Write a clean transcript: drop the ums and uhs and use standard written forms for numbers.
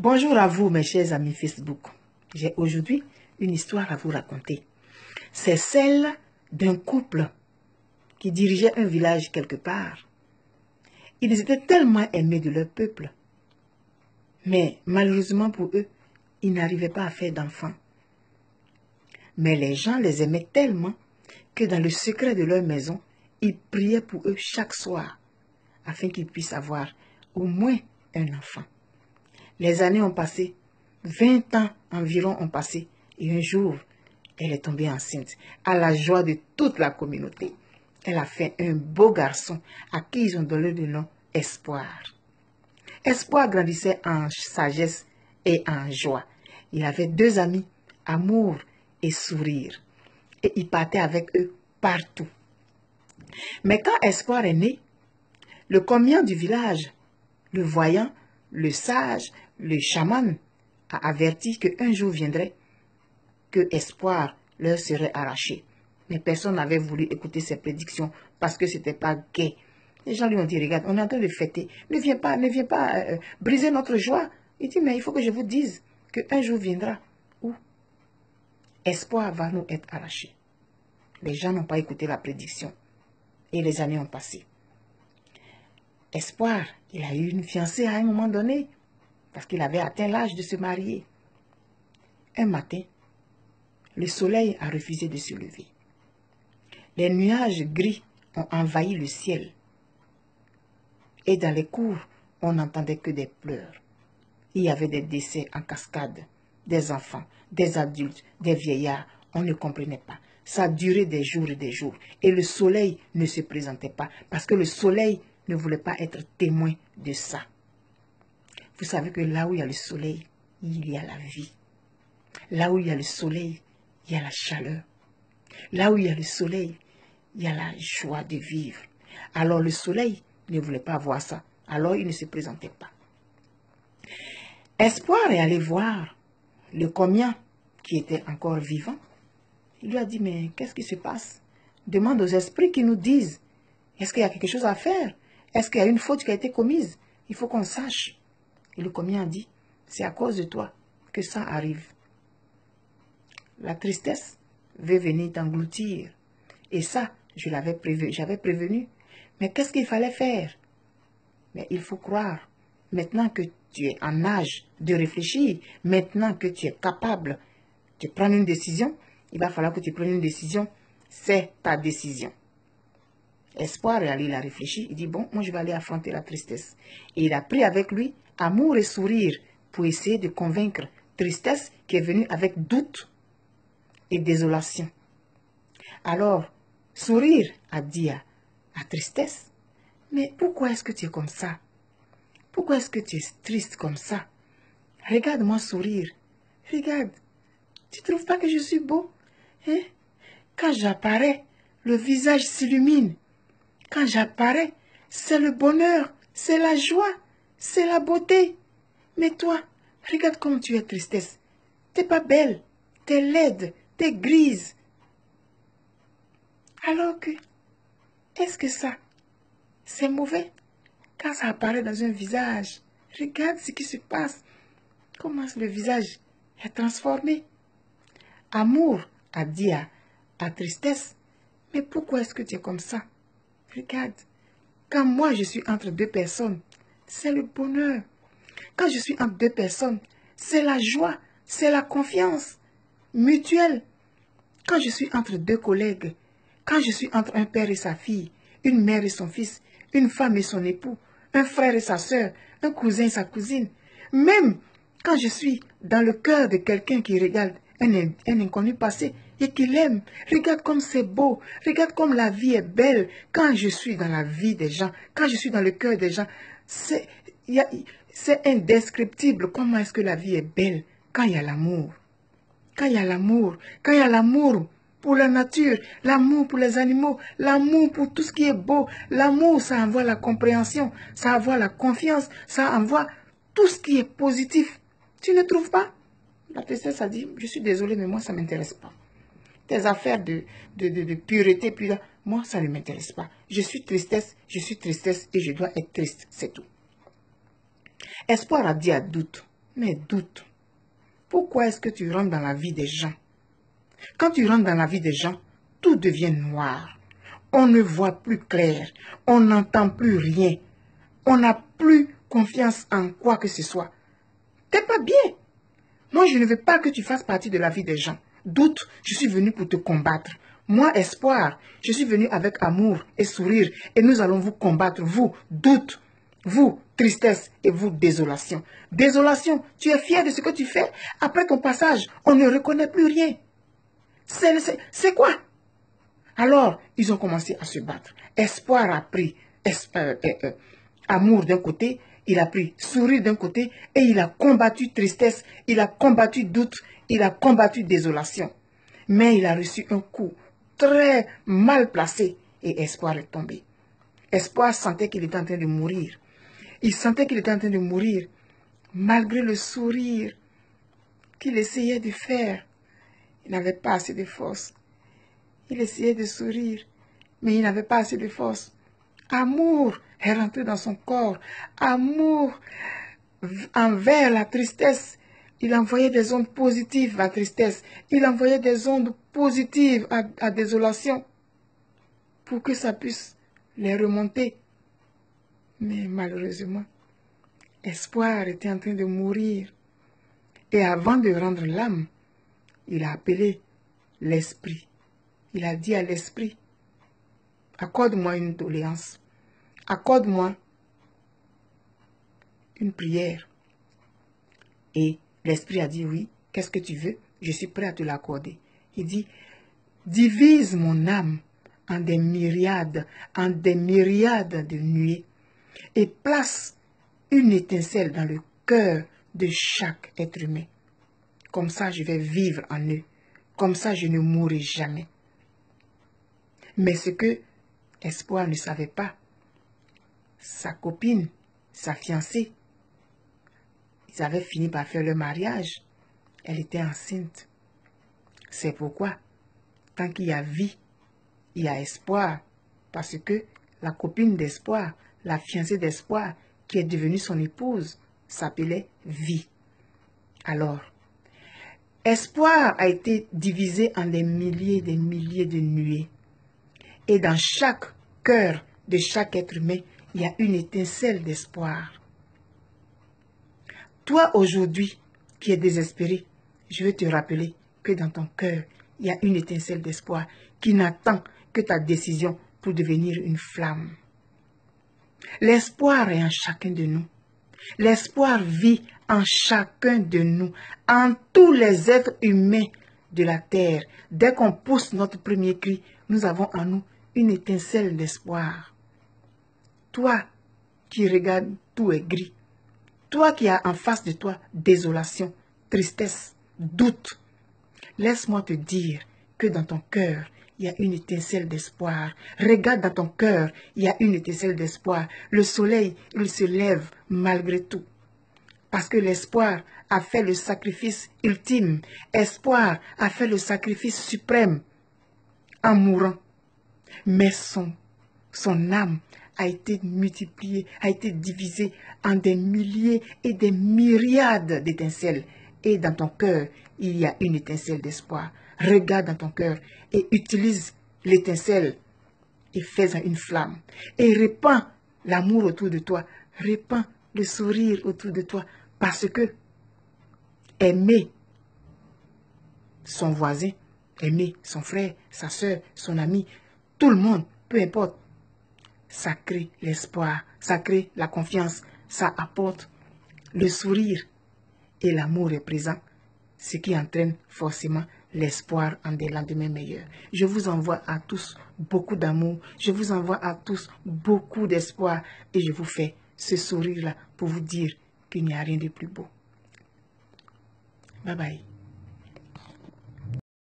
Bonjour à vous mes chers amis Facebook. J'ai aujourd'hui une histoire à vous raconter. C'est celle d'un couple qui dirigeait un village quelque part. Ils étaient tellement aimés de leur peuple. Mais malheureusement pour eux, ils n'arrivaient pas à faire d'enfants. Mais les gens les aimaient tellement que dans le secret de leur maison, ils priaient pour eux chaque soir afin qu'ils puissent avoir au moins un enfant. Les années ont passé, 20 ans environ ont passé, et un jour, elle est tombée enceinte, à la joie de toute la communauté. Elle a fait un beau garçon à qui ils ont donné le nom Espoir. Espoir grandissait en sagesse et en joie. Il avait deux amis, Amour et Sourire, et il partait avec eux partout. Mais quand Espoir est né, le commun du village, le voyant, le sage, le chaman, a averti qu'un jour viendrait que Espoir leur serait arraché. Mais personne n'avait voulu écouter ses prédictions parce que ce n'était pas gai. Les gens lui ont dit, regarde, on est en train de fêter, ne viens pas briser notre joie. Il dit, mais il faut que je vous dise qu'un jour viendra où Espoir va nous être arraché. Les gens n'ont pas écouté la prédiction et les années ont passé. Espoir, il a eu une fiancée à un moment donné parce qu'il avait atteint l'âge de se marier. Un matin, le soleil a refusé de se lever. Les nuages gris ont envahi le ciel. Et dans les cours, on n'entendait que des pleurs. Il y avait des décès en cascade, des enfants, des adultes, des vieillards. On ne comprenait pas. Ça durait des jours et des jours. Et le soleil ne se présentait pas parce que le soleil ne voulait pas être témoin de ça. Vous savez que là où il y a le soleil, il y a la vie. Là où il y a le soleil, il y a la chaleur. Là où il y a le soleil, il y a la joie de vivre. Alors le soleil ne voulait pas voir ça. Alors il ne se présentait pas. Espoir est allé voir le commun qui était encore vivant. Il lui a dit, mais qu'est-ce qui se passe? Demande aux esprits qui nous disent, est-ce qu'il y a quelque chose à faire? Est-ce qu'il y a une faute qui a été commise? Il faut qu'on sache. Et le commun a dit, c'est à cause de toi que ça arrive. La tristesse veut venir t'engloutir. Et ça, je l'avais prévu, j'avais prévenu. Mais qu'est-ce qu'il fallait faire? Mais il faut croire. Maintenant que tu es en âge de réfléchir, maintenant que tu es capable de prendre une décision, il va falloir que tu prennes une décision. C'est ta décision. Espoir est allé, il a réfléchi, il dit, bon, moi je vais aller affronter la tristesse. Et il a pris avec lui Amour et Sourire pour essayer de convaincre tristesse qui est venue avec doute et désolation. Alors, Sourire a dit à tristesse, mais pourquoi est-ce que tu es comme ça? Pourquoi est-ce que tu es triste comme ça? Regarde-moi sourire. Regarde, tu ne trouves pas que je suis beau? Hein? Quand j'apparais, le visage s'illumine. Quand j'apparais, c'est le bonheur, c'est la joie, c'est la beauté. Mais toi, regarde comment tu es tristesse. T'es pas belle, t'es laide, t'es grise. Alors que, est-ce que ça, c'est mauvais? Quand ça apparaît dans un visage, regarde ce qui se passe. Comment le visage est transformé. Amour a dit à tristesse, mais pourquoi est-ce que tu es comme ça? Regarde, quand moi je suis entre deux personnes, c'est le bonheur. Quand je suis entre deux personnes, c'est la joie, c'est la confiance mutuelle. Quand je suis entre deux collègues, quand je suis entre un père et sa fille, une mère et son fils, une femme et son époux, un frère et sa sœur, un cousin et sa cousine, même quand je suis dans le cœur de quelqu'un qui regarde un inconnu passer et qu'il aime, regarde comme c'est beau, regarde comme la vie est belle. Quand je suis dans la vie des gens, quand je suis dans le cœur des gens, c'est indescriptible comment est-ce que la vie est belle quand il y a l'amour. Quand il y a l'amour, quand il y a l'amour pour la nature, l'amour pour les animaux, l'amour pour tout ce qui est beau, l'amour, ça envoie la compréhension, ça envoie la confiance, ça envoie tout ce qui est positif. Tu ne trouves pas? La tristesse a dit, je suis désolée, mais moi, ça ne m'intéresse pas. Tes affaires de pureté, puis là, moi, ça ne m'intéresse pas. Je suis tristesse et je dois être triste, c'est tout. Espoir a dit à doute, mes doutes. Pourquoi est-ce que tu rentres dans la vie des gens? Quand tu rentres dans la vie des gens, tout devient noir. On ne voit plus clair, on n'entend plus rien. On n'a plus confiance en quoi que ce soit. T'es pas bien. Moi, je ne veux pas que tu fasses partie de la vie des gens. Doute, je suis venu pour te combattre. Moi, espoir, je suis venu avec amour et sourire. Et nous allons vous combattre, vous, doute, vous, tristesse et vous, désolation. Désolation, tu es fier de ce que tu fais. Après ton passage, on ne reconnaît plus rien. C'est quoi? Alors, ils ont commencé à se battre. Espoir a pris amour d'un côté, il a pris sourire d'un côté et il a combattu tristesse, il a combattu doute, il a combattu désolation. Mais il a reçu un coup très mal placé et espoir est tombé. Espoir sentait qu'il était en train de mourir. Il sentait qu'il était en train de mourir malgré le sourire qu'il essayait de faire. Il n'avait pas assez de force. Il essayait de sourire, mais il n'avait pas assez de force. Amour est rentré dans son corps. Amour envers la tristesse. Il envoyait des ondes positives à tristesse. Il envoyait des ondes positives à désolation pour que ça puisse les remonter. Mais malheureusement, espoir était en train de mourir. Et avant de rendre l'âme, il a appelé l'esprit. Il a dit à l'esprit, accorde-moi une doléance. Accorde-moi une prière. Et l'esprit a dit, oui, qu'est-ce que tu veux? Je suis prêt à te l'accorder. Il dit, divise mon âme en des myriades de nuées, et place une étincelle dans le cœur de chaque être humain. Comme ça, je vais vivre en eux. Comme ça, je ne mourrai jamais. Mais ce que Espoir ne savait pas, sa copine, sa fiancée, ils avaient fini par faire leur mariage. Elle était enceinte. C'est pourquoi, tant qu'il y a vie, il y a espoir. Parce que la copine d'Espoir, la fiancée d'Espoir, qui est devenue son épouse, s'appelait Vie. Alors, Espoir a été divisé en des milliers de nuées. Et dans chaque cœur de chaque être humain, il y a une étincelle d'espoir. Toi, aujourd'hui, qui es désespéré, je veux te rappeler que dans ton cœur, il y a une étincelle d'espoir qui n'attend que ta décision pour devenir une flamme. L'espoir est en chacun de nous. L'espoir vit en chacun de nous, en tous les êtres humains de la terre. Dès qu'on pousse notre premier cri, nous avons en nous une étincelle d'espoir. Toi qui regardes, tout est gris. Toi qui as en face de toi désolation, tristesse, doute. Laisse-moi te dire que dans ton cœur, il y a une étincelle d'espoir. Regarde dans ton cœur, il y a une étincelle d'espoir. Le soleil, il se lève malgré tout. Parce que l'espoir a fait le sacrifice ultime. Espoir a fait le sacrifice suprême en mourant. Mais son âme a été multipliée, a été divisée en des milliers et des myriades d'étincelles. Et dans ton cœur, il y a une étincelle d'espoir. Regarde dans ton cœur et utilise l'étincelle et fais-en une flamme. Et répands l'amour autour de toi. Répands le sourire autour de toi. Parce que aimer son voisin, aimer son frère, sa soeur, son ami, tout le monde, peu importe, ça crée l'espoir, ça crée la confiance, ça apporte le sourire. Et l'amour est présent, ce qui entraîne forcément l'espoir en des lendemains meilleurs. Je vous envoie à tous beaucoup d'amour, je vous envoie à tous beaucoup d'espoir et je vous fais ce sourire-là pour vous dire qu'il n'y a rien de plus beau. Bye bye.